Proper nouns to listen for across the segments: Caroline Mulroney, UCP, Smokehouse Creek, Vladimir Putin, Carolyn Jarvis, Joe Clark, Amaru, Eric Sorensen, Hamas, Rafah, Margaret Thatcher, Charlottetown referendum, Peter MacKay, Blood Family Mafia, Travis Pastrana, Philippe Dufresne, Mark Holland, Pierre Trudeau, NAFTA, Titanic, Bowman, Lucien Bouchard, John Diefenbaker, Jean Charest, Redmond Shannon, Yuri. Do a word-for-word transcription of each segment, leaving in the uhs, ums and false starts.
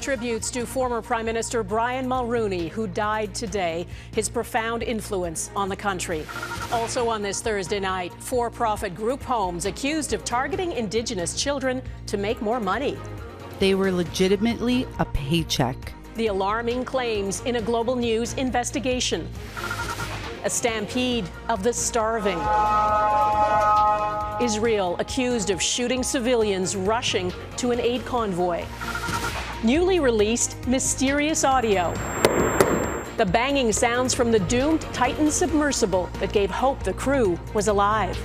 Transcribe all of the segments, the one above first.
Tributes to former Prime Minister Brian Mulroney, who died today, his profound influence on the country. Also on this Thursday night, for-profit group homes accused of targeting Indigenous children to make more money. They were legitimately a paycheck. The alarming claims in a Global News investigation. A stampede of the starving. Israel accused of shooting civilians rushing to an aid convoy. Newly released mysterious audio. The banging sounds from the doomed Titan submersible that gave hope the crew was alive.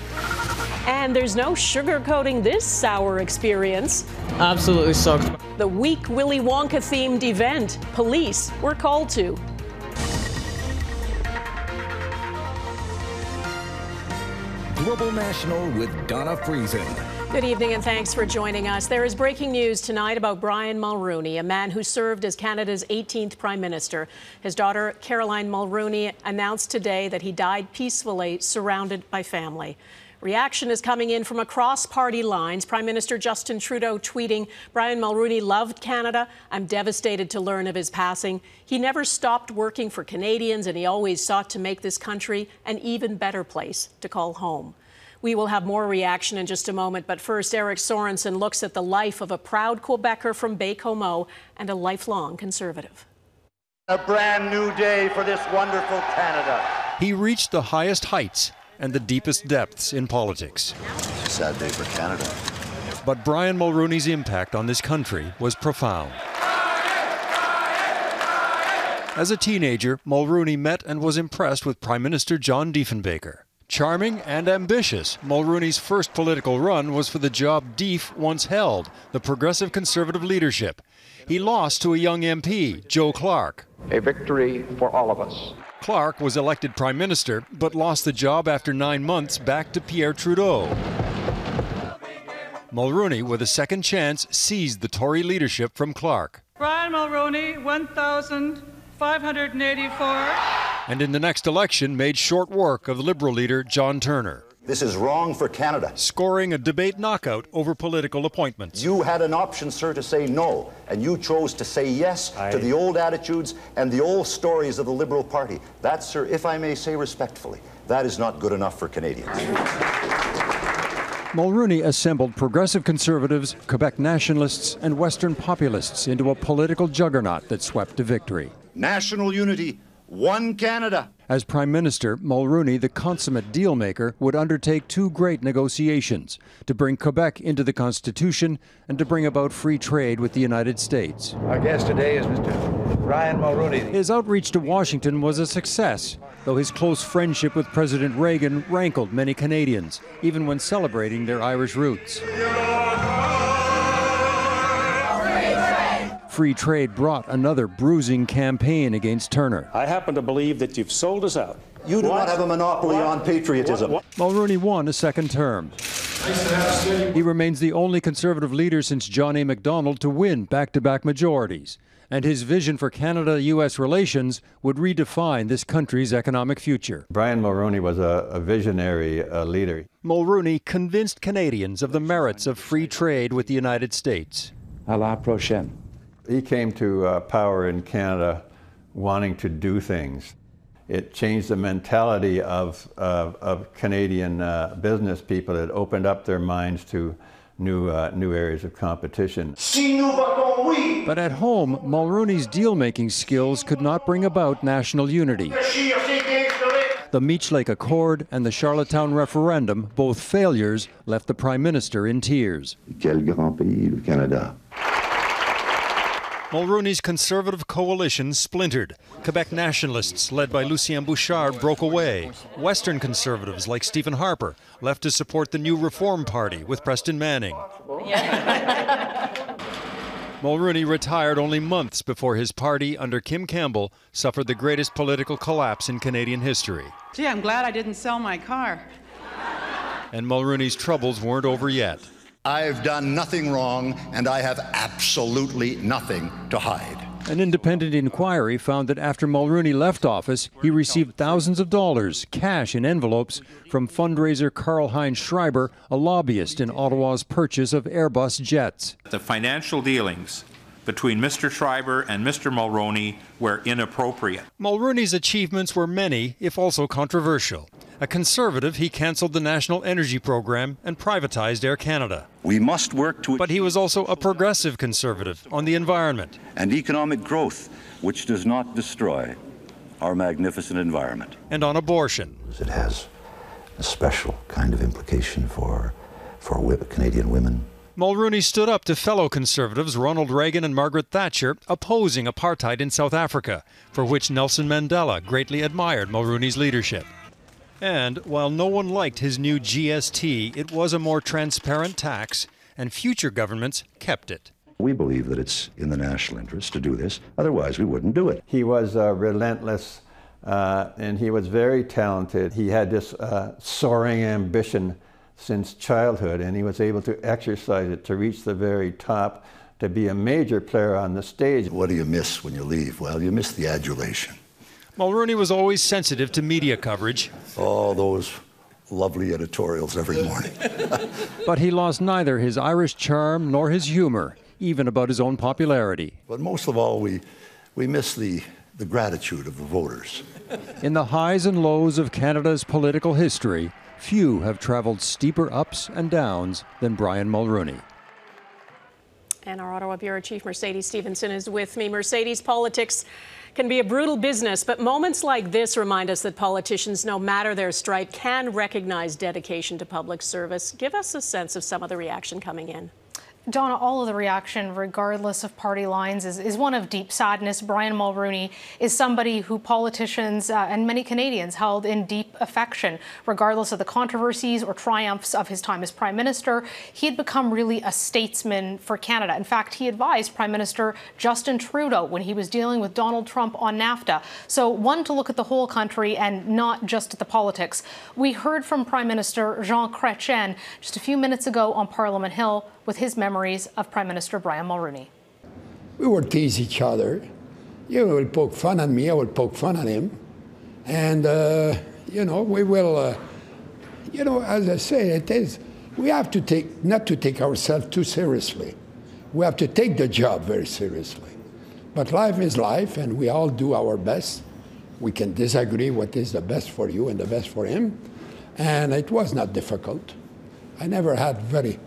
And there's no sugarcoating this sour experience. Absolutely sucked. The weak Willy Wonka-themed event police were called to. Global National with Donna Friesen. Good evening and thanks for joining us. There is breaking news tonight about Brian Mulroney, a man who served as Canada's eighteenth Prime Minister. His daughter, Caroline Mulroney, announced today that he died peacefully, surrounded by family. Reaction is coming in from across party lines. Prime Minister Justin Trudeau tweeting, "Brian Mulroney loved Canada. I'm devastated to learn of his passing. He never stopped working for Canadians, and he always sought to make this country an even better place to call home." We will have more reaction in just a moment, but first, Eric Sorensen looks at the life of a proud Quebecer from Baie-Comeau and a lifelong Conservative. A brand new day for this wonderful Canada. He reached the highest heights and the deepest depths in politics. It's a sad day for Canada. But Brian Mulroney's impact on this country was profound. As a teenager, Mulroney met and was impressed with Prime Minister John Diefenbaker. Charming and ambitious, Mulroney's first political run was for the job Dief once held, the Progressive Conservative leadership. He lost to a young M P, Joe Clark. A victory for all of us. Clark was elected Prime Minister, but lost the job after nine months back to Pierre Trudeau. Mulroney, with a second chance, seized the Tory leadership from Clark. Brian Mulroney, one thousand five hundred eighty-four. And in the next election made short work of Liberal leader John Turner. This is wrong for Canada. Scoring a debate knockout over political appointments. You had an option, sir, to say no, and you chose to say yes I... to the old attitudes and the old stories of the Liberal Party. That, sir, if I may say respectfully, that is not good enough for Canadians. Mulroney assembled Progressive Conservatives, Quebec Nationalists, and Western Populists into a political juggernaut that swept to victory. National unity. One Canada. As Prime Minister, Mulroney, the consummate dealmaker, would undertake two great negotiations to bring Quebec into the Constitution and to bring about free trade with the United States. Our guest today is Mister Brian Mulroney. His outreach to Washington was a success, though his close friendship with President Reagan rankled many Canadians, even when celebrating their Irish roots. Free trade brought another bruising campaign against Turner. I happen to believe that you've sold us out. You do what? Not have a monopoly what? On patriotism. What? What? Mulroney won a second term. He remains the only Conservative leader since John A. Macdonald to win back-to-back majorities. And his vision for Canada-U S relations would redefine this country's economic future. Brian Mulroney was a, a visionary uh, leader. Mulroney convinced Canadians of the merits of free trade with the United States. À la prochaine. He came to uh, power in Canada wanting to do things. It changed the mentality of, of, of Canadian uh, business people. It opened up their minds to new, uh, new areas of competition. But at home, Mulroney's deal-making skills could not bring about national unity. The Meech Lake Accord and the Charlottetown referendum, both failures, left the Prime Minister in tears. Quel grand pays, le Canada. Mulroney's Conservative coalition splintered. Quebec Nationalists, led by Lucien Bouchard, broke away. Western Conservatives, like Stephen Harper, left to support the new Reform Party with Preston Manning. Mulroney retired only months before his party, under Kim Campbell, suffered the greatest political collapse in Canadian history. Gee, I'm glad I didn't sell my car. And Mulroney's troubles weren't over yet. I've done nothing wrong, and I have absolutely nothing to hide. An independent inquiry found that after Mulroney left office, he received thousands of dollars, cash in envelopes, from fundraiser Karl Heinz Schreiber, a lobbyist in Ottawa's purchase of Airbus jets. The financial dealings between Mister Schreiber and Mister Mulroney were inappropriate. Mulroney's achievements were many, if also controversial. A Conservative, he cancelled the National Energy Program and privatized Air Canada. We must work to... But he was also a progressive Conservative on the environment. And economic growth, which does not destroy our magnificent environment. And on abortion. It has a special kind of implication for, for Canadian women. Mulroney stood up to fellow Conservatives Ronald Reagan and Margaret Thatcher opposing apartheid in South Africa, for which Nelson Mandela greatly admired Mulroney's leadership. And while no one liked his new G S T, it was a more transparent tax, and future governments kept it. We believe that it's in the national interest to do this, otherwise we wouldn't do it. He was uh, relentless, uh, and he was very talented. He had this uh, soaring ambition since childhood, and he was able to exercise it to reach the very top, to be a major player on the stage. What do you miss when you leave? Well, you miss the adulation. Mulroney was always sensitive to media coverage. All those lovely editorials every morning. But he lost neither his Irish charm nor his humor, even about his own popularity. But most of all, we, we miss the, the gratitude of the voters. In the highs and lows of Canada's political history, few have traveled steeper ups and downs than Brian Mulroney. And our Ottawa Bureau Chief Mercedes Stephenson is with me. Mercedes, politics can be a brutal business, but moments like this remind us that politicians, no matter their stripe, can recognize dedication to public service. Give us a sense of some of the reaction coming in. Donna, all of the reaction, regardless of party lines, is, is one of deep sadness. Brian Mulroney is somebody who politicians uh, and many Canadians held in deep affection, regardless of the controversies or triumphs of his time as Prime Minister. He had become really a statesman for Canada. In fact, he advised Prime Minister Justin Trudeau when he was dealing with Donald Trump on NAFTA. So one to look at the whole country and not just at the politics. We heard from Prime Minister Jean Chrétien just a few minutes ago on Parliament Hill with his memories of Prime Minister Brian Mulroney. We would tease each other. You would poke fun at me, I would poke fun at him. And, uh, you know, we will, uh, you know, as I say, it is, we have to take, not to take ourselves too seriously. We have to take the job very seriously. But life is life, and we all do our best. We can disagree what is the best for you and the best for him. And it was not difficult. I never had very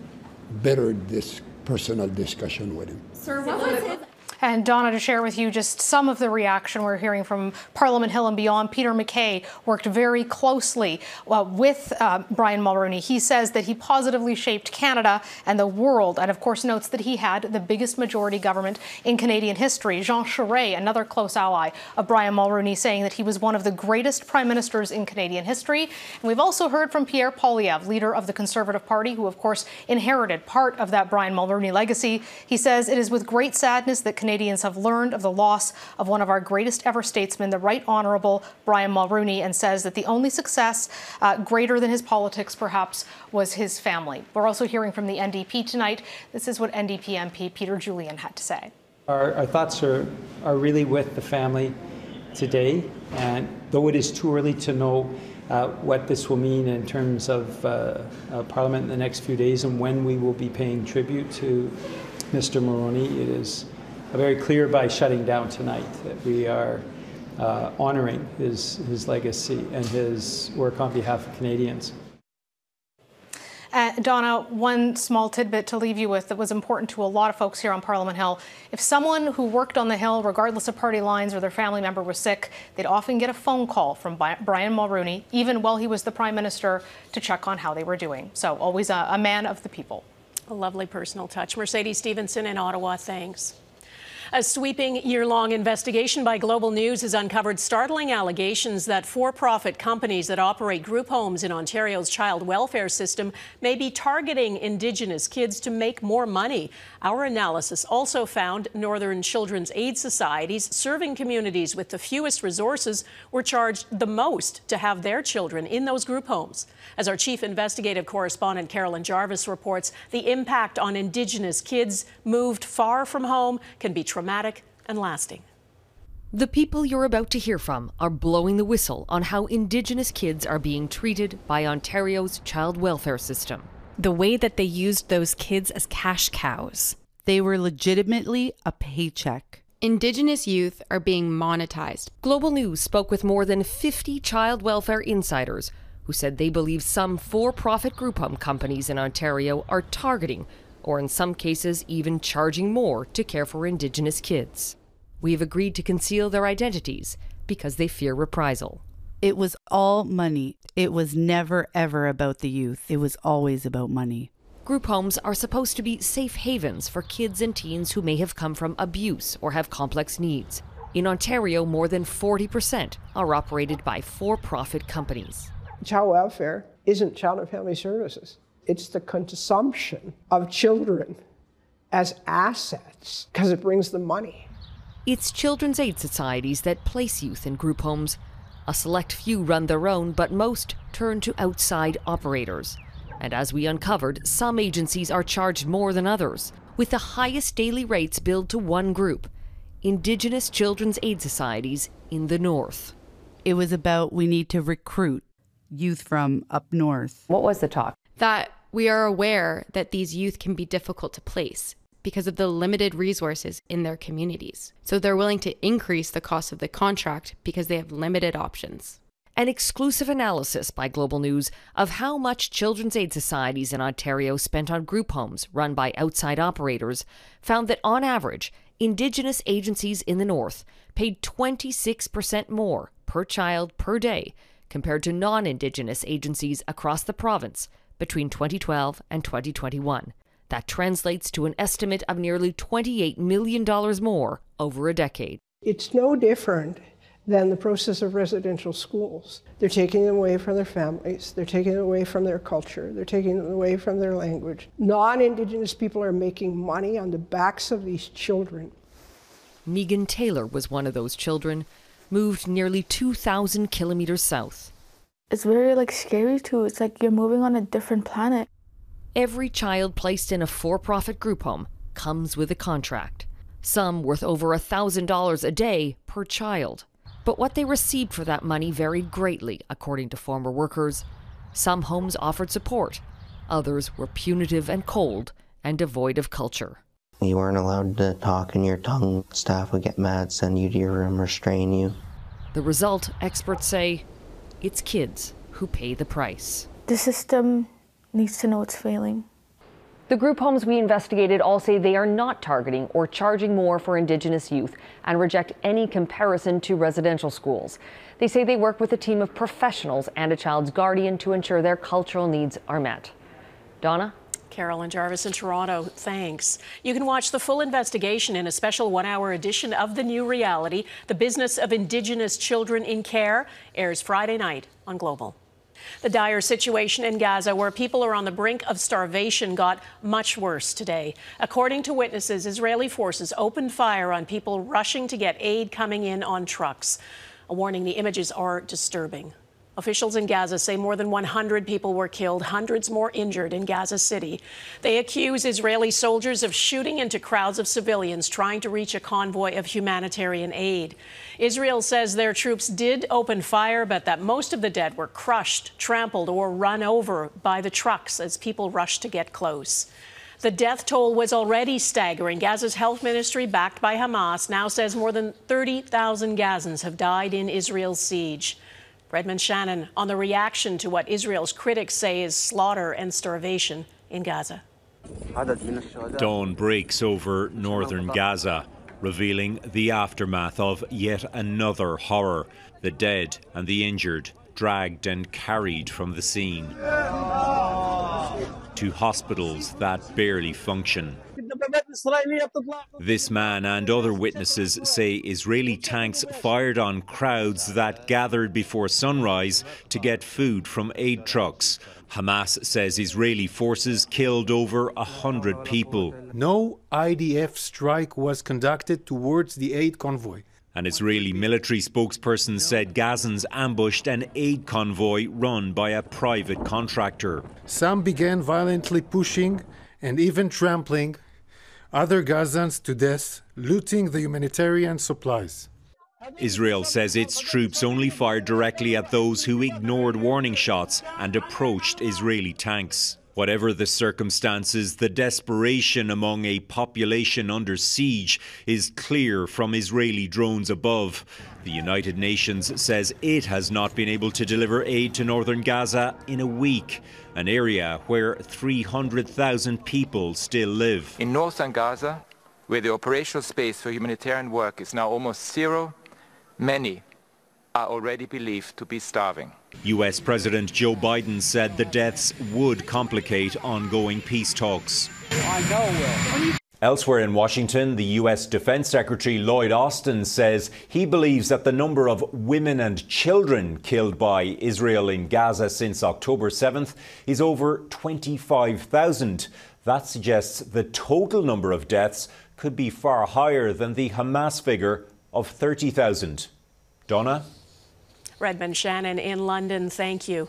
better this personal discussion with him. Sir, what was his... And Donna, to share with you just some of the reaction we're hearing from Parliament Hill and beyond, Peter MacKay worked very closely uh, with uh, Brian Mulroney. He says that he positively shaped Canada and the world, and of course notes that he had the biggest majority government in Canadian history. Jean Charest, another close ally of Brian Mulroney, saying that he was one of the greatest prime ministers in Canadian history. And we've also heard from Pierre Poilievre, leader of the Conservative Party, who of course inherited part of that Brian Mulroney legacy. He says, "It is with great sadness that Canadian Canadians have learned of the loss of one of our greatest ever statesmen, the Right Honourable Brian Mulroney," and says that the only success uh, greater than his politics, perhaps, was his family. We're also hearing from the N D P tonight. This is what N D P M P Peter Julian had to say. Our, our thoughts are, are really with the family today, and though it is too early to know uh, what this will mean in terms of uh, uh, Parliament in the next few days and when we will be paying tribute to Mister Mulroney, it is very clear by shutting down tonight that we are uh, honouring his, his legacy and his work on behalf of Canadians. Uh, Donna, one small tidbit to leave you with that was important to a lot of folks here on Parliament Hill. If someone who worked on the Hill, regardless of party lines, or their family member was sick, they'd often get a phone call from Brian Mulroney, even while he was the Prime Minister, to check on how they were doing. So always a, a man of the people. A lovely personal touch. Mercedes Stephenson in Ottawa, thanks. A sweeping year-long investigation by Global News has uncovered startling allegations that for-profit companies that operate group homes in Ontario's child welfare system may be targeting Indigenous kids to make more money. Our analysis also found Northern Children's Aid Societies serving communities with the fewest resources were charged the most to have their children in those group homes. As our chief investigative correspondent Carolyn Jarvis reports, the impact on Indigenous kids moved far from home can be traumatic and lasting. The people you're about to hear from are blowing the whistle on how Indigenous kids are being treated by Ontario's child welfare system. The way that they used those kids as cash cows. They were legitimately a paycheck. Indigenous youth are being monetized. Global News spoke with more than fifty child welfare insiders who said they believe some for-profit group home companies in Ontario are targeting, or in some cases even charging more, to care for Indigenous kids. We've agreed to conceal their identities because they fear reprisal. It was all money. It was never, ever about the youth. It was always about money. Group homes are supposed to be safe havens for kids and teens who may have come from abuse or have complex needs. In Ontario, more than forty percent are operated by for-profit companies. Child welfare isn't child and family services. It's the consumption of children as assets because it brings them money. It's Children's Aid Societies that place youth in group homes. A select few run their own, but most turn to outside operators. And as we uncovered, some agencies are charged more than others, with the highest daily rates billed to one group, Indigenous Children's Aid Societies in the north. It was about we need to recruit youth from up north. What was the talk? That we are aware that these youth can be difficult to place because of the limited resources in their communities. So they're willing to increase the cost of the contract because they have limited options. An exclusive analysis by Global News of how much Children's Aid Societies in Ontario spent on group homes run by outside operators found that, on average, Indigenous agencies in the north paid twenty-six percent more per child per day compared to non-Indigenous agencies across the province between twenty twelve and twenty twenty-one. That translates to an estimate of nearly twenty-eight million dollars more over a decade. It's no different than the process of residential schools. They're taking them away from their families, they're taking them away from their culture, they're taking them away from their language. Non-Indigenous people are making money on the backs of these children. Megan Taylor was one of those children, moved nearly two thousand kilometers south. It's very like scary too, it's like you're moving on a different planet. Every child placed in a for-profit group home comes with a contract, some worth over one thousand dollars a day per child. But what they received for that money varied greatly, according to former workers. Some homes offered support. Others were punitive and cold and devoid of culture. You weren't allowed to talk in your tongue. Staff would get mad, send you to your room, restrain you. The result, experts say, it's kids who pay the price. The system needs to know it's failing. The group homes we investigated all say they are not targeting or charging more for Indigenous youth and reject any comparison to residential schools. They say they work with a team of professionals and a child's guardian to ensure their cultural needs are met. Donna? Carolyn Jarvis in Toronto, thanks. You can watch the full investigation in a special one-hour edition of The New Reality, The Business of Indigenous Children in Care, airs Friday night on Global. The dire situation in Gaza, where people are on the brink of starvation, got much worse today. According to witnesses, Israeli forces opened fire on people rushing to get aid coming in on trucks. A warning, the images are disturbing. Officials in Gaza say more than one hundred people were killed, hundreds more injured in Gaza City. They accuse Israeli soldiers of shooting into crowds of civilians trying to reach a convoy of humanitarian aid. Israel says their troops did open fire, but that most of the dead were crushed, trampled, or run over by the trucks as people rushed to get close. The death toll was already staggering. Gaza's health ministry, backed by Hamas, now says more than thirty thousand Gazans have died in Israel's siege. Redmond Shannon on the reaction to what Israel's critics say is slaughter and starvation in Gaza. Dawn breaks over northern Gaza, revealing the aftermath of yet another horror. The dead and the injured dragged and carried from the scene to hospitals that barely function. This man and other witnesses say Israeli tanks fired on crowds that gathered before sunrise to get food from aid trucks. Hamas says Israeli forces killed over a hundred people. No I D F strike was conducted towards the aid convoy. An Israeli military spokesperson said Gazans ambushed an aid convoy run by a private contractor. Some began violently pushing and even trampling other Gazans to death, looting the humanitarian supplies. Israel says its troops only fired directly at those who ignored warning shots and approached Israeli tanks. Whatever the circumstances, the desperation among a population under siege is clear from Israeli drones above. The United Nations says it has not been able to deliver aid to northern Gaza in a week, an area where three hundred thousand people still live. In northern Gaza, where the operational space for humanitarian work is now almost zero, many are already believed to be starving. U S President Joe Biden said the deaths would complicate ongoing peace talks. I know. Elsewhere in Washington, the U S Defense Secretary Lloyd Austin says he believes that the number of women and children killed by Israel in Gaza since October seventh is over twenty-five thousand. That suggests the total number of deaths could be far higher than the Hamas figure of thirty thousand. Donna? Redmond Shannon in London, thank you.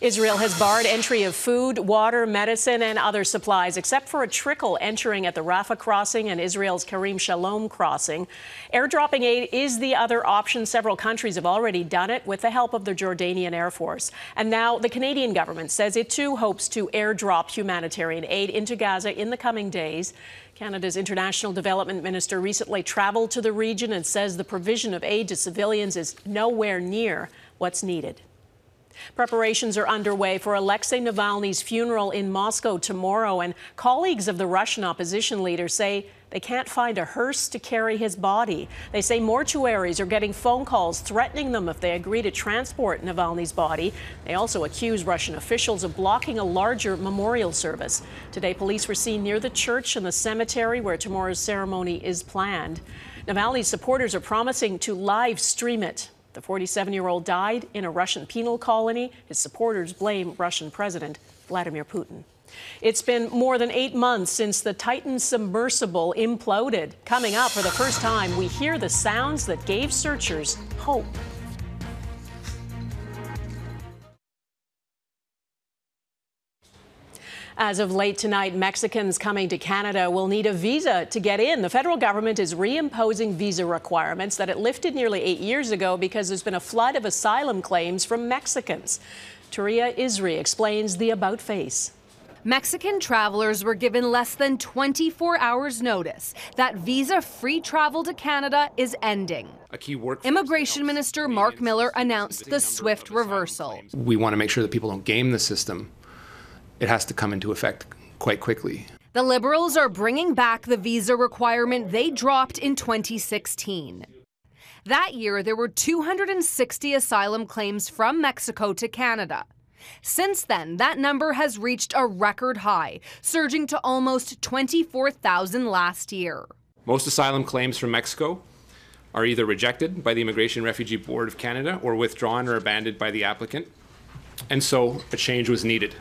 Israel has barred entry of food, water, medicine and other supplies, except for a trickle entering at the Rafah crossing and Israel's Karim Shalom crossing. Airdropping aid is the other option. Several countries have already done it with the help of the Jordanian Air Force. And now the Canadian government says it too hopes to airdrop humanitarian aid into Gaza in the coming days. Canada's International Development Minister recently travelled to the region and says the provision of aid to civilians is nowhere near what's needed. Preparations are underway for Alexei Navalny's funeral in Moscow tomorrow, and colleagues of the Russian opposition leader say they can't find a hearse to carry his body. They say mortuaries are getting phone calls threatening them if they agree to transport Navalny's body. They also accuse Russian officials of blocking a larger memorial service. Today, police were seen near the church and the cemetery where tomorrow's ceremony is planned. Navalny's supporters are promising to live stream it. The forty-seven-year-old died in a Russian penal colony. His supporters blame Russian President Vladimir Putin. It's been more than eight months since the Titan submersible imploded. Coming up, for the first time, we hear the sounds that gave searchers hope. As of late tonight, Mexicans coming to Canada will need a visa to get in. The federal government is reimposing visa requirements that it lifted nearly eight years ago because there's been a flood of asylum claims from Mexicans. Touria Izri explains the about face. Mexican travelers were given less than twenty-four hours notice that visa-free travel to Canada is ending. A key work Immigration Minister Mark Miller announced the swift reversal. We want to make sure that people don't game the system. It has to come into effect quite quickly. The Liberals are bringing back the visa requirement they dropped in twenty sixteen. That year, there were two hundred sixty asylum claims from Mexico to Canada. Since then, that number has reached a record high, surging to almost twenty-four thousand last year. Most asylum claims from Mexico are either rejected by the Immigration and Refugee Board of Canada or withdrawn or abandoned by the applicant, and so a change was needed.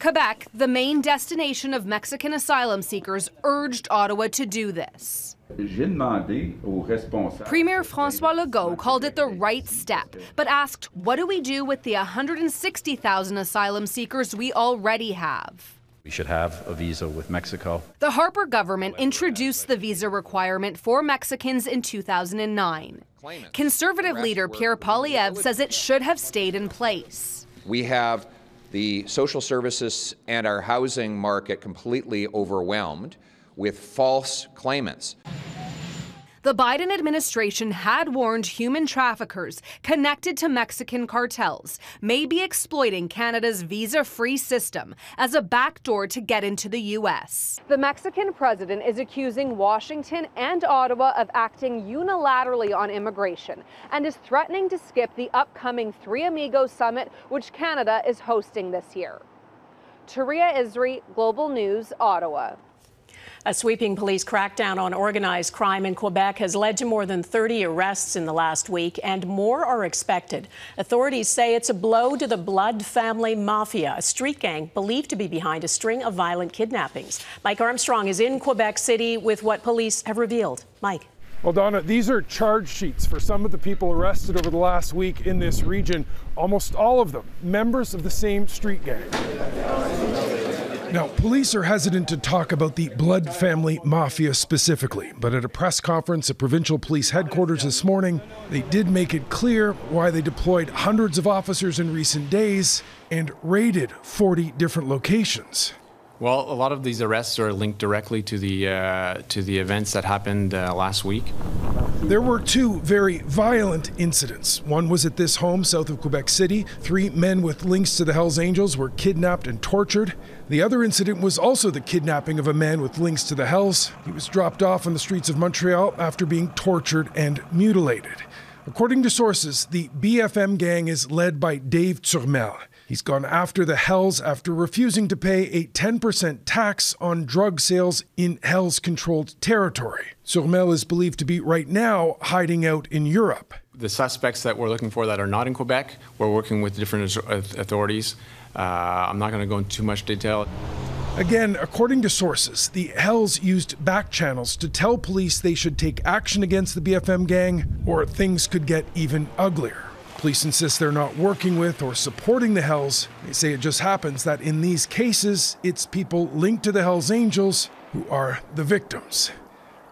Quebec, the main destination of Mexican asylum seekers, urged Ottawa to do this. Premier François Legault called it the right step, but asked, what do we do with the one hundred sixty thousand asylum seekers we already have? We should have a visa with Mexico. The Harper government introduced the visa requirement for Mexicans in two thousand nine. Conservative leader Pierre Poilievre says it should have stayed in place. We have the social services and our housing market completely overwhelmed with false claimants. The Biden administration had warned human traffickers connected to Mexican cartels may be exploiting Canada's visa-free system as a backdoor to get into the U S. The Mexican president is accusing Washington and Ottawa of acting unilaterally on immigration and is threatening to skip the upcoming Three Amigos Summit, which Canada is hosting this year. Touria Izri, Global News, Ottawa. A sweeping police crackdown on organized crime in Quebec has led to more than thirty arrests in the last week, and more are expected. Authorities say it's a blow to the Blood Family Mafia, a street gang believed to be behind a string of violent kidnappings. Mike Armstrong is in Quebec City with what police have revealed. Mike. Well, Donna, these are charge sheets for some of the people arrested over the last week in this region. Almost all of them members of the same street gang. Now, police are hesitant to talk about the Blood Family Mafia specifically, but at a press conference at provincial police headquarters this morning, they did make it clear why they deployed hundreds of officers in recent days and raided forty different locations. Well, a lot of these arrests are linked directly to the, uh, to the events that happened uh, last week. There were two very violent incidents. One was at this home south of Quebec City. Three men with links to the Hells Angels were kidnapped and tortured. The other incident was also the kidnapping of a man with links to the Hells. He was dropped off on the streets of Montreal after being tortured and mutilated. According to sources, the B F M gang is led by Dave Turmel. He's gone after the Hells after refusing to pay a ten percent tax on drug sales in Hells-controlled territory. Turmel is believed to be right now hiding out in Europe. The suspects that we're looking for that are not in Quebec, we're working with different authorities. Uh, I'm not going to go into too much detail. Again, according to sources, the Hells used back channels to tell police they should take action against the B F M gang or things could get even uglier. Police insist they're not working with or supporting the Hells. They say it just happens that in these cases, it's people linked to the Hells Angels who are the victims.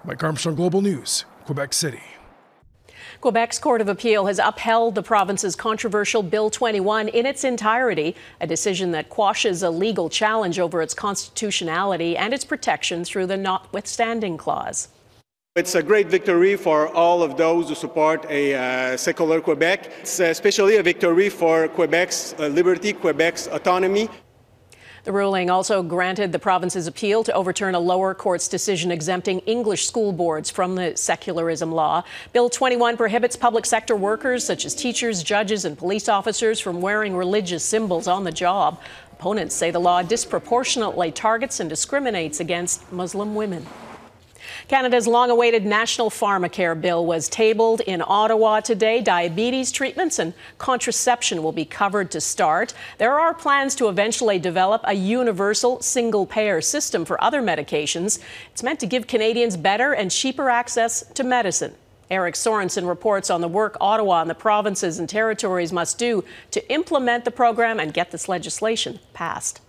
Mike Armstrong, Global News, Quebec City. Quebec's Court of Appeal has upheld the province's controversial Bill twenty-one in its entirety, a decision that quashes a legal challenge over its constitutionality and its protection through the notwithstanding clause. It's a great victory for all of those who support a uh, secular Quebec. It's especially a victory for Quebec's uh, liberty, Quebec's autonomy. The ruling also granted the province's appeal to overturn a lower court's decision exempting English school boards from the secularism law. Bill twenty-one prohibits public sector workers, such as teachers, judges, and police officers, from wearing religious symbols on the job. Opponents say the law disproportionately targets and discriminates against Muslim women. Canada's long-awaited National Pharmacare Bill was tabled in Ottawa today. Diabetes treatments and contraception will be covered to start. There are plans to eventually develop a universal single-payer system for other medications. It's meant to give Canadians better and cheaper access to medicine. Eric Sorensen reports on the work Ottawa and the provinces and territories must do to implement the program and get this legislation passed.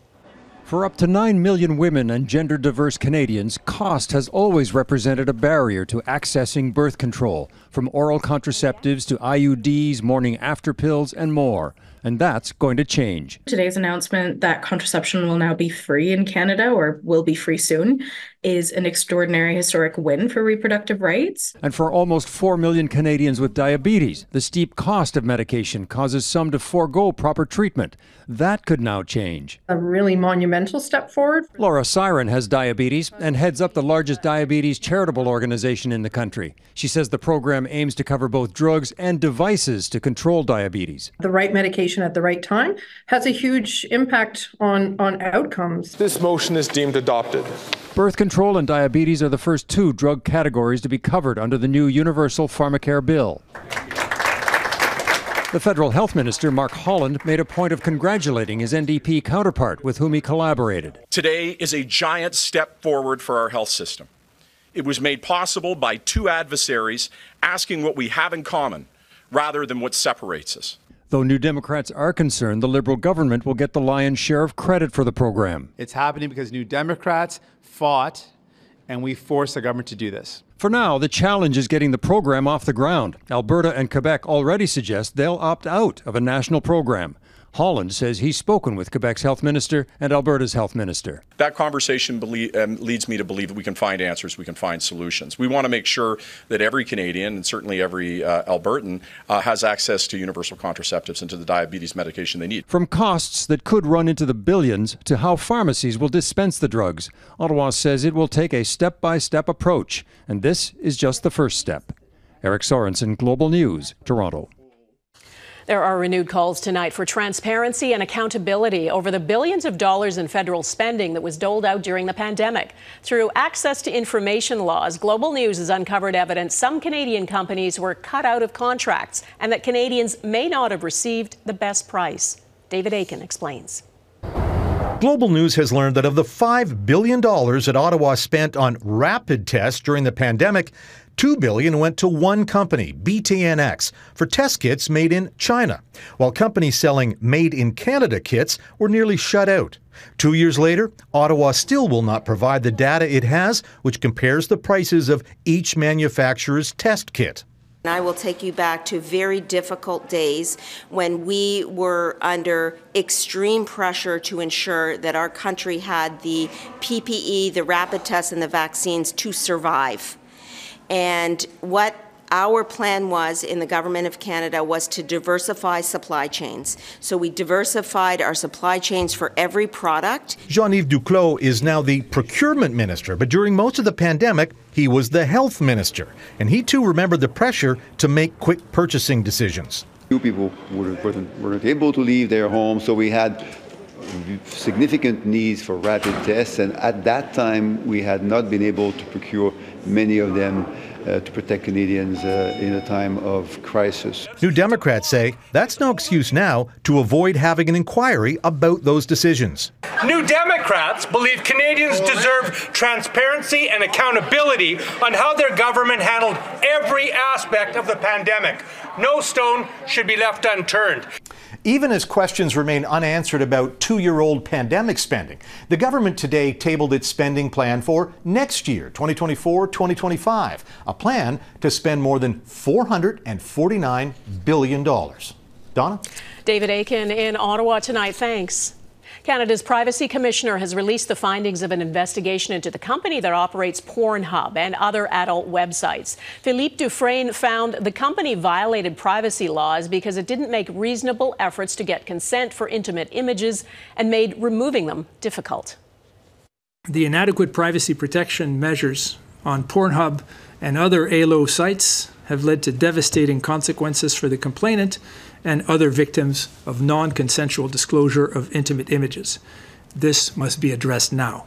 For up to nine million women and gender-diverse Canadians, cost has always represented a barrier to accessing birth control, from oral contraceptives to I U Ds, morning-after pills, and more. And that's going to change. Today's announcement that contraception will now be free in Canada, or will be free soon, is an extraordinary historic win for reproductive rights. And for almost four million Canadians with diabetes, the steep cost of medication causes some to forego proper treatment. That could now change. A really monumental step forward. Laura Siren has diabetes and heads up the largest diabetes charitable organization in the country. She says the program aims to cover both drugs and devices to control diabetes. The right medication at the right time has a huge impact on, on outcomes. This motion is deemed adopted. Birth control and diabetes are the first two drug categories to be covered under the new Universal Pharmacare Bill. The federal health minister, Mark Holland, made a point of congratulating his N D P counterpart with whom he collaborated. Today is a giant step forward for our health system. It was made possible by two adversaries asking what we have in common rather than what separates us. Though New Democrats are concerned, the Liberal government will get the lion's share of credit for the program. It's happening because New Democrats fought, and we forced the government to do this. For now, the challenge is getting the program off the ground. Alberta and Quebec already suggest they'll opt out of a national program. Holland says he's spoken with Quebec's health minister and Alberta's health minister. That conversation belie- um, leads me to believe that we can find answers, we can find solutions. We want to make sure that every Canadian, and certainly every uh, Albertan, uh, has access to universal contraceptives and to the diabetes medication they need. From costs that could run into the billions to how pharmacies will dispense the drugs, Ottawa says it will take a step-by-step approach, and this is just the first step. Eric Sorensen, Global News, Toronto. There are renewed calls tonight for transparency and accountability over the billions of dollars in federal spending that was doled out during the pandemic. Through access to information laws, Global News has uncovered evidence some Canadian companies were cut out of contracts and that Canadians may not have received the best price. David Akin explains. Global News has learned that of the five billion dollars that Ottawa spent on rapid tests during the pandemic, two billion dollars went to one company, B T N X, for test kits made in China, while companies selling made-in-Canada kits were nearly shut out. Two years later, Ottawa still will not provide the data it has, which compares the prices of each manufacturer's test kit. And I will take you back to very difficult days when we were under extreme pressure to ensure that our country had the P P E, the rapid tests, and the vaccines to survive. And what our plan was in the Government of Canada was to diversify supply chains. So we diversified our supply chains for every product. Jean-Yves Duclos is now the procurement minister, but during most of the pandemic, he was the health minister. And he too remembered the pressure to make quick purchasing decisions. Few people weren't able to leave their homes, so we had significant needs for rapid tests. And at that time, we had not been able to procure many of them Uh, to protect Canadians uh, in a time of crisis. New Democrats say that's no excuse now to avoid having an inquiry about those decisions. New Democrats believe Canadians deserve transparency and accountability on how their government handled every aspect of the pandemic. No stone should be left unturned. Even as questions remain unanswered about two-year-old pandemic spending, the government today tabled its spending plan for next year, twenty twenty-four twenty twenty-five, a plan to spend more than four hundred forty-nine billion dollars. Donna? David Akin in Ottawa tonight. Thanks. Canada's Privacy Commissioner has released the findings of an investigation into the company that operates Pornhub and other adult websites. Philippe Dufresne found the company violated privacy laws because it didn't make reasonable efforts to get consent for intimate images and made removing them difficult. The inadequate privacy protection measures on Pornhub and other A L O sites have led to devastating consequences for the complainant and other victims of non-consensual disclosure of intimate images. This must be addressed now.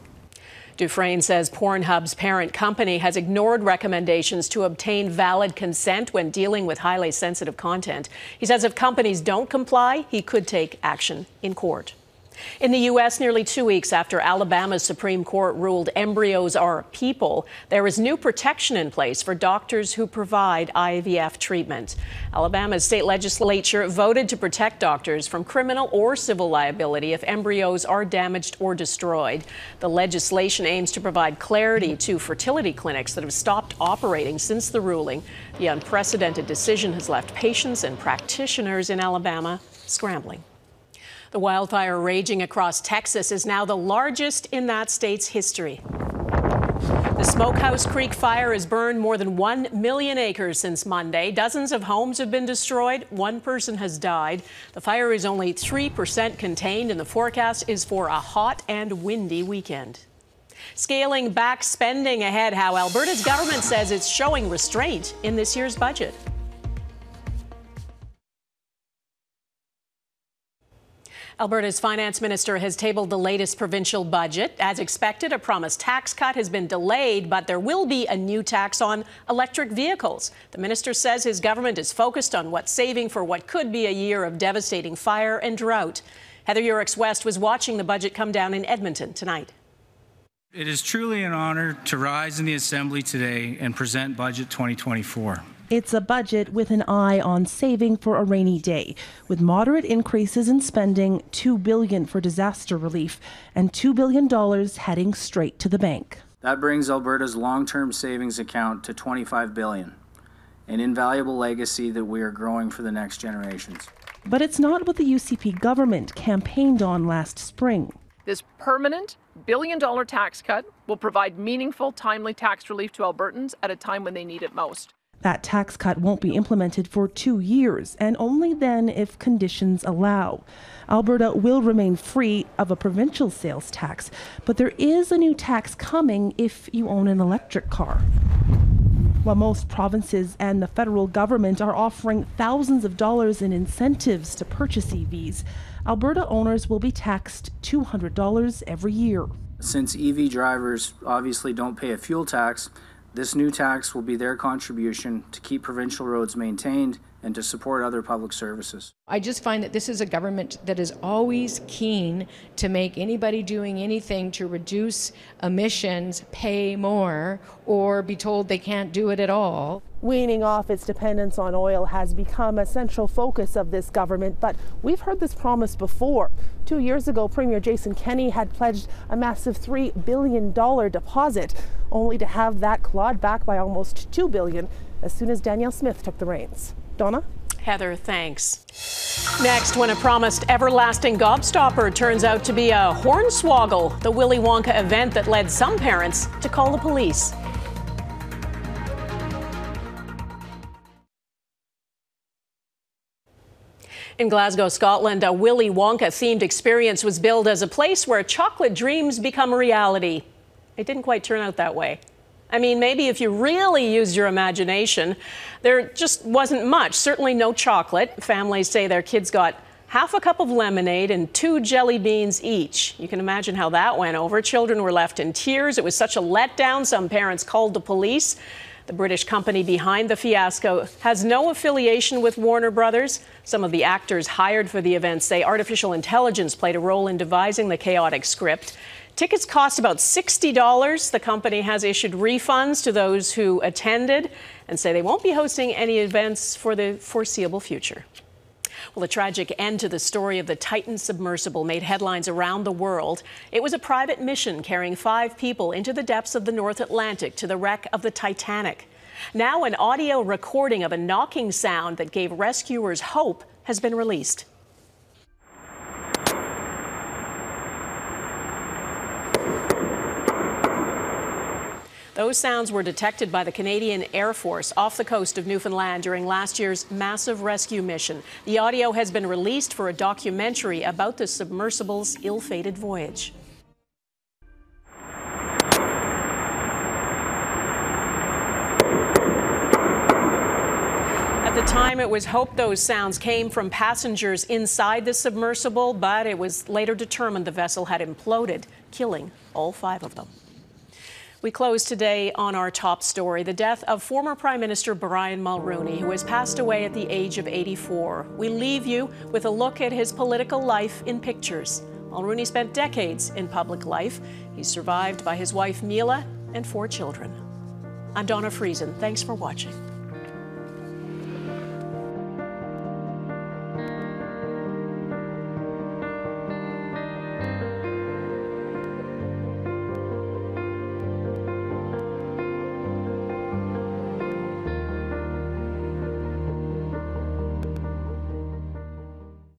Dufresne says Pornhub's parent company has ignored recommendations to obtain valid consent when dealing with highly sensitive content. He says if companies don't comply, he could take action in court. In the U S, nearly two weeks after Alabama's Supreme Court ruled embryos are people, there is new protection in place for doctors who provide I V F treatment. Alabama's state legislature voted to protect doctors from criminal or civil liability if embryos are damaged or destroyed. The legislation aims to provide clarity to fertility clinics that have stopped operating since the ruling. The unprecedented decision has left patients and practitioners in Alabama scrambling. The wildfire raging across Texas is now the largest in that state's history. The Smokehouse Creek fire has burned more than one million acres since Monday. Dozens of homes have been destroyed. One person has died. The fire is only three percent contained, and the forecast is for a hot and windy weekend. Scaling back spending ahead, how Alberta's government says it's showing restraint in this year's budget. Alberta's finance minister has tabled the latest provincial budget. As expected, a promised tax cut has been delayed, but there will be a new tax on electric vehicles. The minister says his government is focused on what's saving for what could be a year of devastating fire and drought. Heather Urix-West was watching the budget come down in Edmonton tonight. It is truly an honor to rise in the Assembly today and present Budget twenty twenty-four. It's a budget with an eye on saving for a rainy day, with moderate increases in spending, two billion dollars for disaster relief, and two billion dollars heading straight to the bank. That brings Alberta's long-term savings account to twenty-five billion dollars, an invaluable legacy that we are growing for the next generations. But it's not what the U C P government campaigned on last spring. This permanent billion dollar tax cut will provide meaningful, timely tax relief to Albertans at a time when they need it most. That tax cut won't be implemented for two years, and only then if conditions allow. Alberta will remain free of a provincial sales tax, but there is a new tax coming if you own an electric car. While most provinces and the federal government are offering thousands of dollars in incentives to purchase E Vs, Alberta owners will be taxed two hundred dollars every year. Since E V drivers obviously don't pay a fuel tax, This new tax will be their contribution to keep provincial roads maintained and to support other public services. I just find that this is a government that is always keen to make anybody doing anything to reduce emissions pay more or be told they can't do it at all. Weaning off its dependence on oil has become a central focus of this government, but we've heard this promise before. Two years ago, Premier Jason Kenney had pledged a massive three billion dollars deposit, only to have that clawed back by almost two billion dollars as soon as Danielle Smith took the reins. Donna? Heather, thanks. Next, when a promised everlasting gobstopper turns out to be a hornswoggle, the Willy Wonka event that led some parents to call the police. In Glasgow, Scotland, a Willy Wonka-themed experience was billed as a place where chocolate dreams become reality. It didn't quite turn out that way. I mean, maybe if you really used your imagination, there just wasn't much. Certainly no chocolate. Families say their kids got half a cup of lemonade and two jelly beans each. You can imagine how that went over. Children were left in tears. It was such a letdown, some parents called the police. The British company behind the fiasco has no affiliation with Warner Brothers. Some of the actors hired for the event say artificial intelligence played a role in devising the chaotic script. Tickets cost about sixty dollars. The company has issued refunds to those who attended and say they won't be hosting any events for the foreseeable future. Well, the tragic end to the story of the Titan submersible made headlines around the world. It was a private mission carrying five people into the depths of the North Atlantic to the wreck of the Titanic. Now an audio recording of a knocking sound that gave rescuers hope has been released. Those sounds were detected by the Canadian Air Force off the coast of Newfoundland during last year's massive rescue mission. The audio has been released for a documentary about the submersible's ill-fated voyage. At the time, it was hoped those sounds came from passengers inside the submersible, but it was later determined the vessel had imploded, killing all five of them. We close today on our top story, the death of former Prime Minister Brian Mulroney, who has passed away at the age of eighty-four. We leave you with a look at his political life in pictures. Mulroney spent decades in public life. He's survived by his wife, Mila, and four children. I'm Donna Friesen. Thanks for watching.